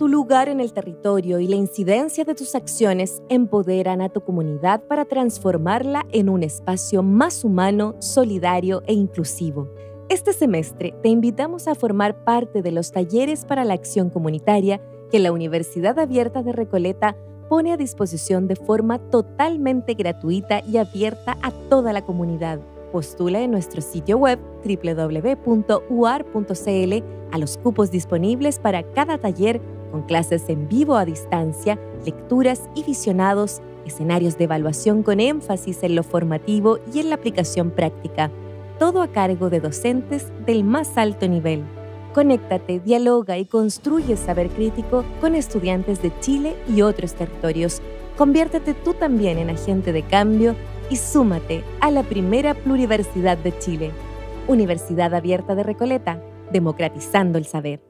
Tu lugar en el territorio y la incidencia de tus acciones empoderan a tu comunidad para transformarla en un espacio más humano, solidario e inclusivo. Este semestre te invitamos a formar parte de los talleres para la acción comunitaria que la Universidad Abierta de Recoleta pone a disposición de forma totalmente gratuita y abierta a toda la comunidad. Postula en nuestro sitio web www.uar.cl a los cupos disponibles para cada taller con clases en vivo a distancia, lecturas y visionados, escenarios de evaluación con énfasis en lo formativo y en la aplicación práctica. Todo a cargo de docentes del más alto nivel. Conéctate, dialoga y construye saber crítico con estudiantes de Chile y otros territorios. Conviértete tú también en agente de cambio y súmate a la primera Pluriversidad de Chile. Universidad Abierta de Recoleta, democratizando el saber.